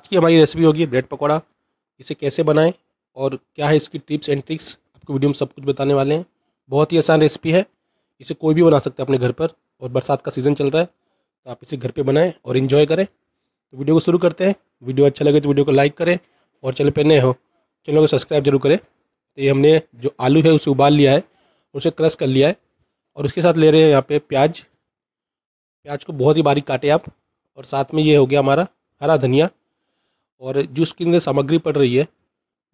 आज की हमारी रेसिपी होगी ब्रेड पकौड़ा। इसे कैसे बनाएं और क्या है इसकी टिप्स एंड ट्रिक्स, आपको वीडियो में सब कुछ बताने वाले हैं। बहुत ही आसान रेसिपी है, इसे कोई भी बना सकता है अपने घर पर। और बरसात का सीज़न चल रहा है तो आप इसे घर पे बनाएं और इन्जॉय करें। तो वीडियो को शुरू करते हैं। वीडियो अच्छा लगे तो वीडियो को लाइक करें और चैनल पर नए हो चैनल को सब्सक्राइब जरूर करें। तो ये हमने जो आलू है उसे उबाल लिया है, उसे क्रश कर लिया है और उसके साथ ले रहे हैं यहाँ पे प्याज। प्याज को बहुत ही बारीक काटे आप। और साथ में ये हो गया हमारा हरा धनिया। और जो उसके अंदर सामग्री पड़ रही है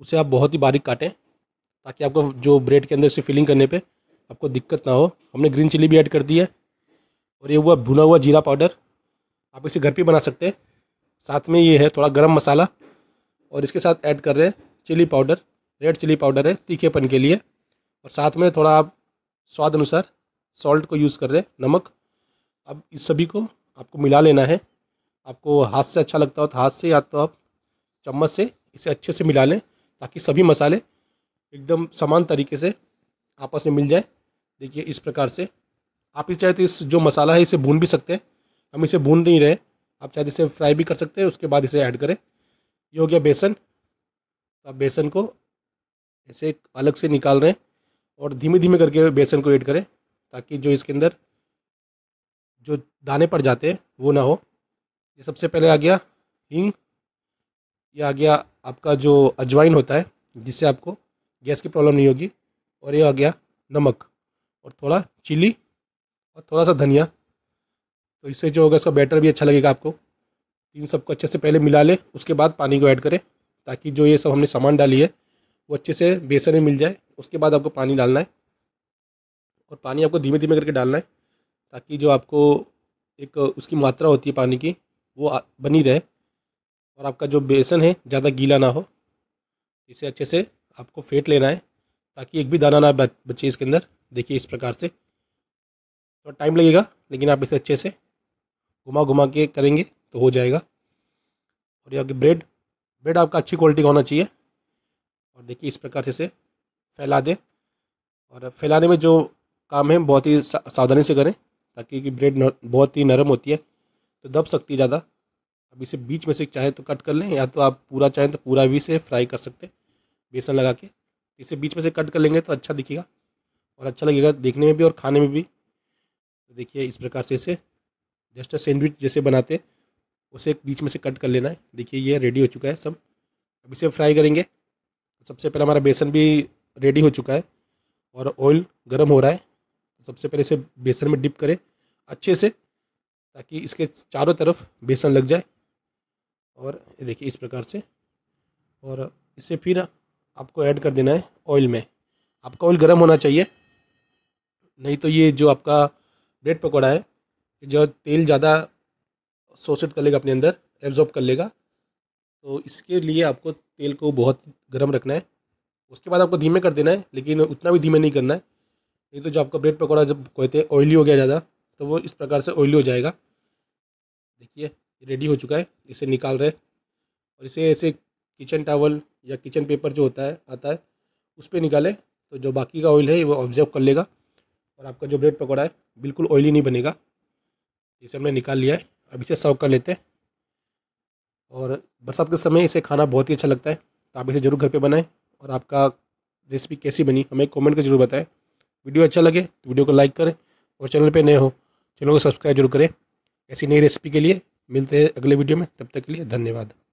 उसे आप बहुत ही बारीक काटें ताकि आपको जो ब्रेड के अंदर से फिलिंग करने पे आपको दिक्कत ना हो। हमने ग्रीन चिली भी ऐड कर दी है। और ये हुआ भुना हुआ जीरा पाउडर, आप इसे घर पे बना सकते हैं। साथ में ये है थोड़ा गरम मसाला और इसके साथ ऐड कर रहे हैं chilli powder. Red chilli powder है तीखेपन के लिए। और साथ में थोड़ा आप स्वाद अनुसार सॉल्ट को यूज़ कर रहे हैं, नमक। अब इस सभी को आपको मिला लेना है। आपको हाथ से अच्छा लगता हो तो हाथ से, या तो आप चम्मच से इसे अच्छे से मिला लें ताकि सभी मसाले एकदम समान तरीके से आपस में मिल जाए। देखिए इस प्रकार से आप इस चाहे तो इस जो मसाला है इसे भून भी सकते हैं। हम इसे भून नहीं रहे, आप चाहे इसे फ्राई भी कर सकते हैं। उसके बाद इसे ऐड करें। ये हो गया बेसन। आप बेसन को ऐसे अलग से निकाल रहे हैं और धीमे धीमे करके बेसन को ऐड करें ताकि जो इसके अंदर जो दाने पड़ जाते हैं वो ना हो। ये सबसे पहले आ गया हींग, ये आ गया आपका जो अजवाइन होता है जिससे आपको गैस की प्रॉब्लम नहीं होगी। और ये आ गया नमक और थोड़ा चिली और थोड़ा सा धनिया। तो इससे जो होगा इसका बैटर भी अच्छा लगेगा आपको। इन सबको अच्छे से पहले मिला लें, उसके बाद पानी को ऐड करें ताकि जो ये सब हमने सामान डाली है वो अच्छे से बेसन में मिल जाए। उसके बाद आपको पानी डालना है और पानी आपको धीमे धीमे करके डालना है ताकि जो आपको एक उसकी मात्रा होती है पानी की वो बनी रहे और आपका जो बेसन है ज़्यादा गीला ना हो। इसे अच्छे से आपको फेंट लेना है ताकि एक भी दाना ना बचे इसके अंदर। देखिए इस प्रकार से थोड़ा तो टाइम लगेगा, लेकिन आप इसे अच्छे से घुमा घुमा के करेंगे तो हो जाएगा। और ये आपके ब्रेड आपका अच्छी क्वालिटी का होना चाहिए। और देखिए इस प्रकार से इसे फैला दें। और फैलाने में जो काम है बहुत ही सावधानी से करें ताकि ब्रेड बहुत ही नरम होती है तो दब सकती है ज़्यादा। अब इसे बीच में से चाहे तो कट कर लें, या तो आप पूरा चाहें तो पूरा भी इसे फ्राई कर सकते हैं बेसन लगा के। इसे बीच में से कट कर लेंगे तो अच्छा दिखेगा और अच्छा लगेगा देखने में भी और खाने में भी। तो देखिए इस प्रकार से इसे जस्ट सैंडविच जैसे बनाते हैं उसे बीच में से कट कर लेना है। देखिए ये रेडी हो चुका है सब। अब इसे फ्राई करेंगे। सबसे पहले हमारा बेसन भी रेडी हो चुका है और ऑयल गर्म हो रहा है। सबसे पहले इसे बेसन में डिप करें अच्छे से ताकि इसके चारों तरफ बेसन लग जाए। और देखिए इस प्रकार से। और इसे फिर आपको ऐड कर देना है ऑयल में। आपका ऑयल गर्म होना चाहिए, नहीं तो ये जो आपका ब्रेड पकौड़ा है जो तेल ज़्यादा सोसेट कर लेगा अपने अंदर, एब्जॉर्ब कर लेगा। तो इसके लिए आपको तेल को बहुत गर्म रखना है। उसके बाद आपको धीमे कर देना है, लेकिन उतना भी धीमे नहीं करना है, नहीं तो जो आपका ब्रेड पकौड़ा जब कहते हैं ऑयली हो गया ज़्यादा तो वो इस प्रकार से ऑयली हो जाएगा। देखिए रेडी हो चुका है, इसे निकाल रहे। और इसे ऐसे किचन टॉवल या किचन पेपर जो होता है आता है उस पर निकालें तो जो बाकी का ऑयल है वो ऑब्जर्व कर लेगा और आपका जो ब्रेड पकौड़ा है बिल्कुल ऑयली नहीं बनेगा। इसे हमने निकाल लिया है। अब इसे सर्व कर लेते हैं। और बरसात के समय इसे खाना बहुत ही अच्छा लगता है, तो आप इसे ज़रूर घर पे बनाएं। और आपका रेसिपी कैसी बनी हमें कमेंट कर जरूर बताएं। वीडियो अच्छा लगे तो वीडियो को लाइक करें और चैनल पर नए हो चैनल को सब्सक्राइब जरूर करें। ऐसी नई रेसिपी के लिए मिलते हैं अगले वीडियो में, तब तक के लिए धन्यवाद।